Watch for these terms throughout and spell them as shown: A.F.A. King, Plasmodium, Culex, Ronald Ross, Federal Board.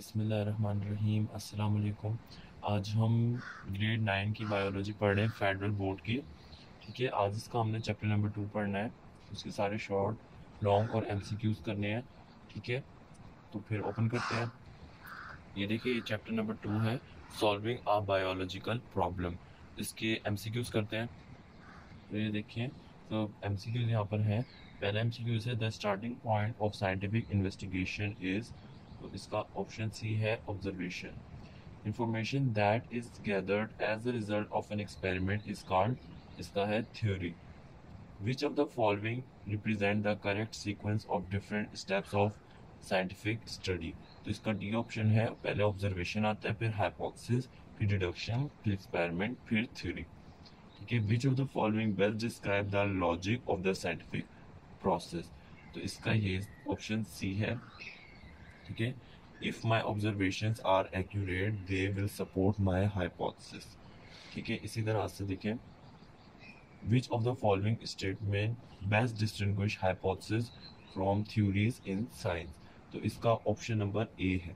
बिस्मिल्लाहिर्रहमानिर्रहीम, अस्सलाम वालेकुम। आज हम ग्रेड 9 की बायोलॉजी पढ़ रहे हैं फेडरल बोर्ड की। ठीक है, आज इसका हमने चैप्टर नंबर 2 पढ़ना है। उसके सारे शॉर्ट, लॉन्ग और एमसीक्यूज करने हैं। ठीक है, तो फिर ओपन करते हैं। ये देखिए, ये चैप्टर नंबर 2 है, सॉल्विंग अ बायोलॉजिकल प्रॉब्लम। इसके एमसीक्यूज करते हैं। तो ये देखिए, तो एमसीक्यूज यहाँ पर है। पहला एमसीक्यूज है the starting point of scientific investigation is, तो इसका ऑप्शन सी है observation. Information that is gathered as a result of an experiment is called, इसका है theory. Which of the following represent the correct sequence of different steps of scientific study, तो इसका D option है। पहले observation आता है, फिर hypothesis, फिर डिडक्शन, फिर एक्सपेरिमेंट, फिर थ्योरी। ठीक है, which of the following best describe the logic of the scientific process, तो इसका ये ऑप्शन सी है। ठीक है, if my observation are accurate they will support my hypothesis. ठीक है, इसी तरह से देखें, which of the following statement best distinguish hypothesis from theories in science, तो इसका ऑप्शन नंबर ए है।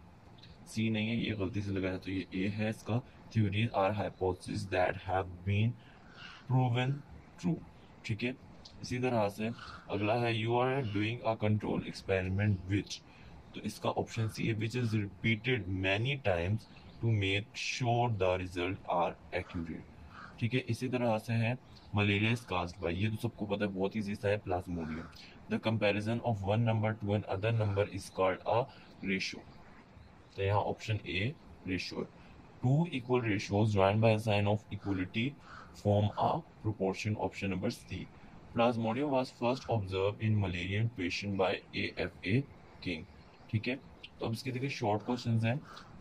सी नहीं है, ये गलती से लगाया, तो ये ए है इसका। Theories are hypothesis that have been proven true. ठीक है, इसी तरह से अगला है you are doing a control experiment which, तो इसका ऑप्शन सी है, which is repeated many times to make sure the result are accurate. ठीक है, इसी तरह से है मलेरिया इज कास्ड बाय, ये तो सबको पता है, बहुत ईजी सा है, Plasmodium. The comparison of one number to an other number is called a ratio, तो यहाँ option A ratio. Two equal ratios joined by a sign of equality form a proportion, option number C. Plasmodium was first observe in malarian patient by A.F.A. King. ठीक है, तो अब इसके देखिए short questions हैं।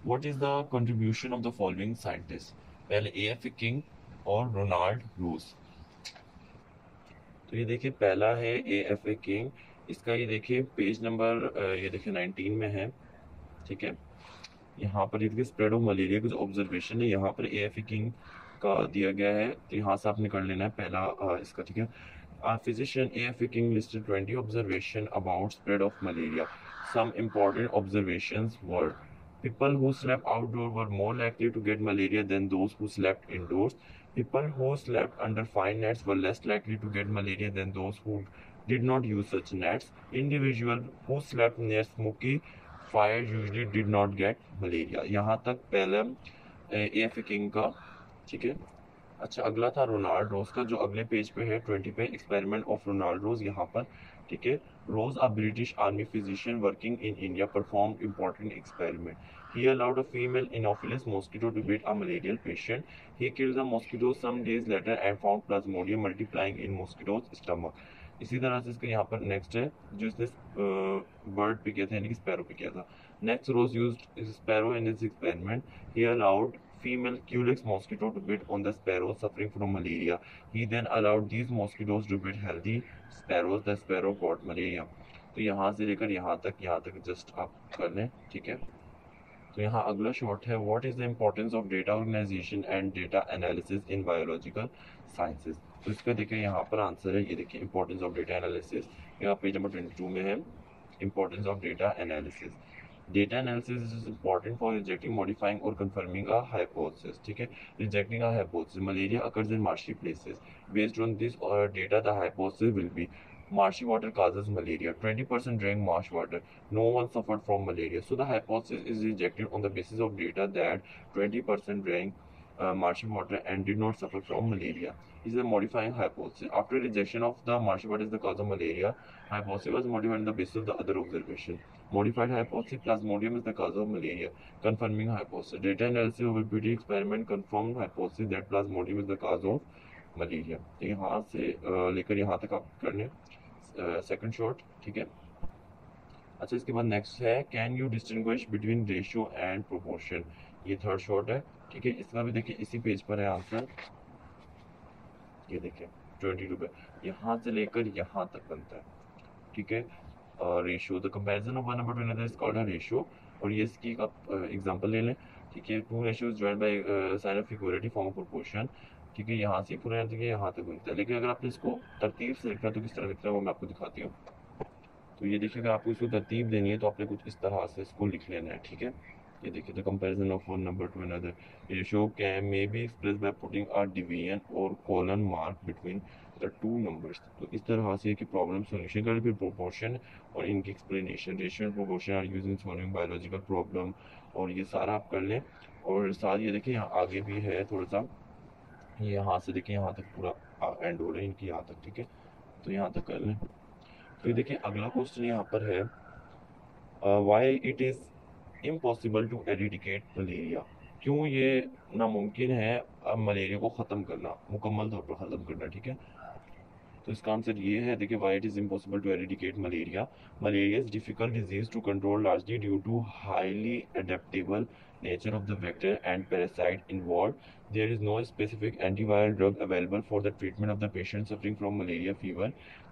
What is the contribution of the following scientist, पहले A.F.A. King और Ronald Ross. तो ये देखिए, पहला है A.F.A. किंग, इसका ये देखिए पेज नंबर, ये देखिए 19 में है। ठीक है, यहाँ पर ये देखिए स्प्रेड ऑफ मलेरिया का जो ऑब्जर्वेशन है, यहाँ पर A.F.A. किंग का दिया गया है, तो यहाँ से आपने कर लेना है पहला इसका। ठीक है, A physician A.F.A. King listed 20 observations about spread of malaria. Some important observations were: people who slept outdoors were more likely to get malaria than those who slept indoors. People who slept under fine nets were less likely to get malaria than those who did not use such nets. Individuals who slept near smoky fires usually did not get malaria. यहाँ तक पहले A.F.A. King का। ठीक है, अच्छा, अगला था Ronald रोज का, जो अगले पेज पे है 20 पे, एक्सपेरिमेंट ऑफ रोनाल्ड रोज यहाँ पर। ठीक है, Ross a British army physician working in India perform important experiment. He allowed a female Anopheles mosquito to bite a malarial patient. He killed the mosquito some days later and found Plasmodium multiplying in mosquitoes stomach. इसी तरह से इसका यहाँ पर next है, जो इसने bird पे किया था, यानी कि स्पैरो पे किया था। Next, Ross used sparrow in this experiment. He allowed female Culex mosquito to bite on the sparrow suffering from malaria. He then allowed these mosquitoes to bite healthy sparrows. The sparrow got malaria. तो यहाँ से लेकर यहाँ तक just आप कर लें। ठीक है, तो यहाँ अगला शॉर्ट है, what is the importance of data organisation and data analysis in biological sciences, तो इसका देखिए यहाँ पर आंसर है, ये देखिए इम्पोर्टेंस ऑफ डेटा एनालिसिस, यहाँ पेज नंबर 22 में है, importance of data analysis. Data analysis is important for rejecting, modifying और कन्फर्मिंग अ हाइपोथेसिस। ठीक है, rejecting a hypothesis, malaria occurs in marshy places, based on this और data the hypothesis will B marshy water causes malaria, 20% drank marsh water, no one suffered from malaria, so the hypothesis is rejected on the basis of data that 20% drank marshy water and did not suffer from malaria is a modifying hypothesis. After rejection of the marshy water is the cause of malaria, hypothesis was modified on the basis of the other observation. Modified hypothesis, plasmodium is the cause of malaria. Confirming hypothesis, data analysis over PD experiment confirmed hypothesis that plasmodium is the cause of malaria. यहाँ से लेकर यहाँ तक आप करने second short। ठीक है, अच्छा, इसके बाद नेक्स्ट है, can you distinguish between ratio and proportion, ये थर्ड शॉर्ट है। ठीक है, इसका भी देखिए इसी पेज पर है आंसर, ये देखिए 22 पे, यहाँ से लेकर यहाँ तक बनता है। ठीक है, ratio, the comparison of one number to another is called a ratio, और ये इसकी आप एग्जांपल ले लें। ठीक है, two ratios joined by sign of equality form proportion. ठीक है, यहाँ से पूरा यहाँ तक बनता है, लेकिन अगर आपने इसको तरतीब से लिखना है तो किस तरह लिखना है वो मैं आपको दिखाती हूँ। तो ये देखिए, अगर आपको इसको तरतीब देनी है तो आपने कुछ इस तरह से इसको लिख लेना है। ठीक है, ये देखिए the comparison of one number to another ratio can may be expressed by putting a division और colon mark between the two numbers. तो इस तरह से कि प्रॉब्लम सॉल्यूशन कर फिर प्रोपोर्शन और इनकी explanation, ratio and proportion are used in solving biological problem, और ये सारा आप कर लें। और साथ ये देखिए यहाँ आगे भी है थोड़ा सा, ये यहाँ से देखिए यहाँ तक पूरा एंड हो रहा है इनकी यहाँ तक, ठीक है, तो यहाँ तक कर लें। तो देखिए अगला क्वेश्चन यहाँ पर है why it is impossible to eradicate malaria, क्यों ये नामुमकिन है मलेरिया को ख़त्म करना, मुकम्मल तौर पर ख़त्म करना, ठीक है। तो इसका आंसर ये है, देखिए why it is impossible to eradicate malaria, malaria is difficult disease to control largely due to highly adaptable nature of the vector and parasite involved. There is no specific antiviral drug available for the treatment of the patient suffering from malaria fever.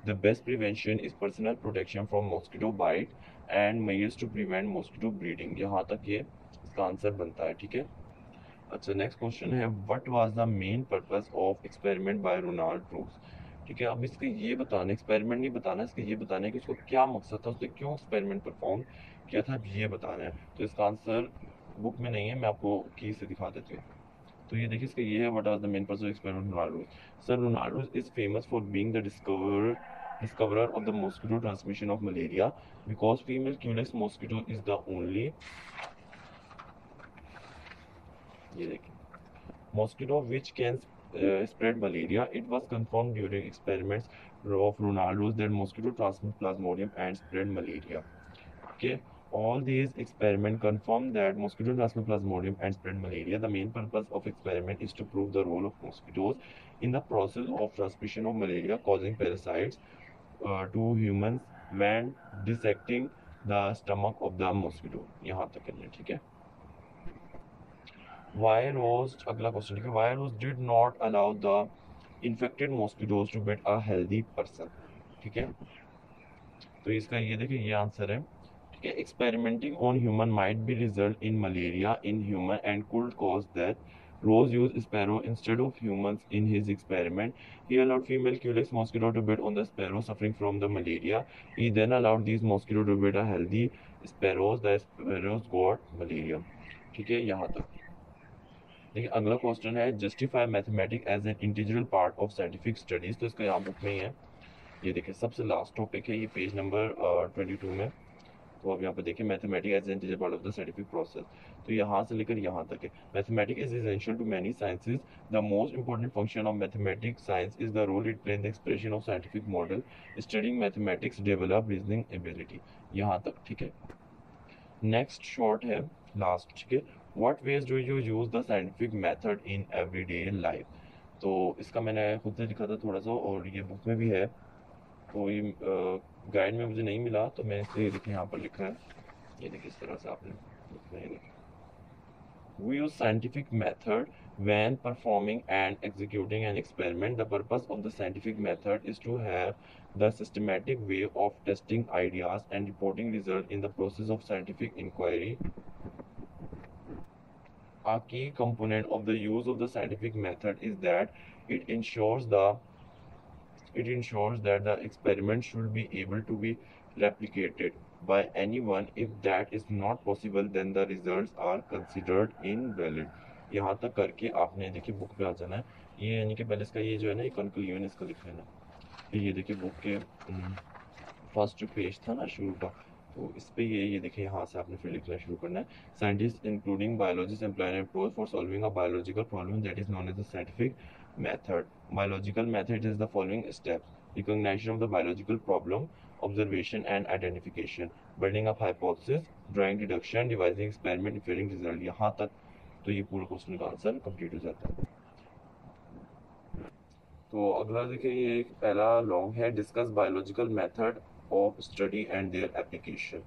The best prevention is personal protection from mosquito bite and measures to prevent mosquito breeding. यहाँ तक ये इसका answer बनता है, ठीक है। अच्छा next question है what was the main purpose of experiment by Ronald Ross, ठीक है। अब इसके ये बताना, एक्सपेरिमेंट नहीं बताना, इसके ये बताना है कि उसको क्या मकसद था, उसने क्यों एक्सपेरिमेंट परफॉर्म किया था, ये बताना है। तो इसका आंसर बुक में नहीं है, मैं आपको की से दिखा देती हूँ। तो ये देखिए इसका ये है what are the main purpose of experiment Ronald Ross. Sir Ronald Ross is famous for being the discoverer of the mosquito transmission of malaria because female Culex mosquito is the only, ये देखिए, mosquito which can spread malaria. It was confirmed during experiments of Ronald Ross that mosquito transmit Plasmodium and spread malaria. Okay. All these experiments confirm that mosquito transmit Plasmodium and spread malaria. The main purpose of experiment is to prove the role of mosquitoes in the process of transmission of malaria causing parasites to humans when dissecting the stomach of the mosquito. यहाँ तक करना, ठीक है। Why Ross, अगला question है Why Ross did not allow the infected mosquitoes to bite a healthy person, ठीक है। तो इसका ये देखिए ये आंसर है, ठीक है। Experimenting on human might be result in malaria in human and could cause that. Ross used sparrow instead of humans in his experiment. He allowed female Culex mosquito to bite on the sparrow suffering from the malaria. He then allowed these mosquito to bite a healthy sparrows. The sparrows got malaria, ठीक है, यहाँ तक। देखिए अगला question है justify mathematics as an integral part of scientific studies. तो इसका यहाँ बुक में ही है, ये देखिए सबसे लास्ट टॉपिक है, ये पेज नंबर 22 में। तो अब यहाँ पर देखिए mathematics as an integral part of the scientific process, तो यहाँ से लेकर यहाँ तक है। Mathematics is essential to many sciences. The most important function of mathematics science is the role it play in the expression of scientific model. Studying mathematics develop reasoning ability, यहाँ तक, ठीक है। नेक्स्ट शॉर्ट है last, ठीक है। What ways do you use the scientific method in everyday life? तो इसका मैंने खुद से लिखा था थोड़ा सा, और ये बुक में भी है, तो ये गाइड में मुझे नहीं मिला, तो मैं इसे देखिए यहाँ पर लिखा है, ये देखिए इस तरह से आपने। We use scientific method when performing and executing an experiment. The purpose of the scientific method is to have the systematic way of testing ideas and reporting results in the process of scientific inquiry. A key component of the use of the scientific method is that it ensures that the experiment should be able to be replicated by anyone. If that is not possible, then the results are considered invalid. यहाँ तक करके आपने देखिए book पे आ जाना है, ये यानी कि पहले इसका ये जो है ना कंक्लूजन इसका लिख लेना। ये देखिए बुक के फर्स्ट पेज था ना शुरू का, तो इस पर ये देखिए यहाँ से आपने फिर लिखना शुरू करना है। Scientist including biologist employ an approach for solving a biological problem that is known as the scientific method. Biological method is the following steps: recognition of the biological problem, observation and identification, building up hypothesis, drawing deduction, devising experiment, inferring result, यहाँ तक। तो ये पूरा question का answer complete हो जाता है। तो अगला देखिए ये पहला लॉन्ग है, discuss biological method of study and their application.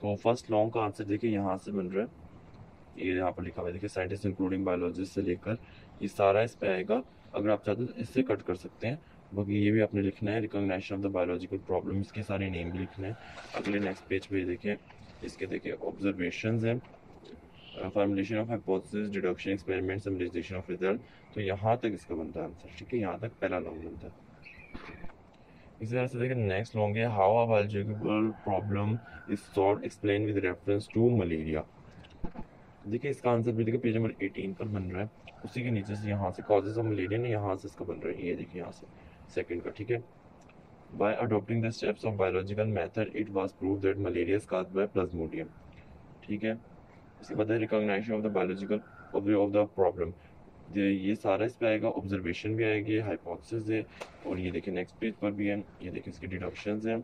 तो फर्स्ट लॉन्ग का आंसर देखिए यहाँ से बन रहा है, ये यहाँ पर लिखा हुआ है, देखिए साइंटिस्ट इंक्लूडिंग बायोलॉजिस्ट से लेकर ये सारा इस पे आएगा। अगर आप चाहते तो इससे कट कर सकते हैं, बाकी ये भी आपने लिखना है। Recognition of the biological problem, इसके सारे नेम भी लिखने हैं। अगले नेक्स्ट पेज पर देखिए इसके देखिए ऑब्जर्वेशन हैं, formulation of hypothesis, deduction, experiment, summarization of result. तो यहाँ तक इसका बनता है आंसर, ठीक है, यहाँ तक पहला लॉन्ग बनता है। इसी तरह से देखिए नेक्स्ट लॉन्ग है how a biological problem is solved, explain with reference to malaria. देखिए इसका आंसर भी देखिए पेज नंबर 18 पर बन रहा है। उसी के नीचे से यहाँ से कॉजेज ऑफ मलेरिया ने यहाँ से इसका बन रहा है, ये देखिए यहाँ से सेकंड का, ठीक है। By adopting the steps of biological method it was proved that malaria is caused by plasmodium, ठीक है। इसके बाद recognition of the biological of the problem, ये सारा इस पर आएगा, ऑब्जर्वेशन भी आएगी, हाइपोथेसिस है, और ये देखिए नेक्स्ट पेज पर भी है, ये देखिए इसके डिडक्शंस हैं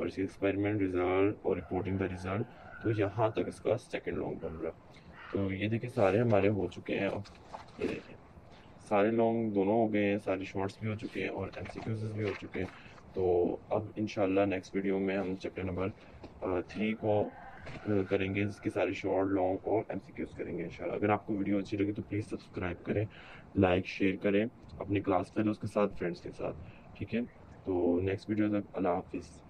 और इसके एक्सपेरिमेंट रिजल्ट और रिपोर्टिंग द रिजल्ट। तो यहाँ तक इसका सेकंड लॉन्ग बन रहा है। तो ये देखिए सारे हमारे हो चुके हैं, ये देखिए सारे लॉन्ग दोनों हो गए हैं, सारे शॉर्ट्स भी हो चुके हैं और एमसीक्यूज भी हो चुके हैं। तो अब इंशाल्लाह नेक्स्ट वीडियो में हम चैप्टर नंबर 3 को करेंगे, जिसके सारे शॉर्ट लॉन्ग और एमसीक्यूज करेंगे इंशाल्लाह। अगर आपको वीडियो अच्छी लगे तो प्लीज़ सब्सक्राइब करें, लाइक शेयर करें अपने क्लास फेलोज के साथ, फ्रेंड्स के साथ, ठीक है। तो नेक्स्ट वीडियो तक अल्लाह हाफिज़।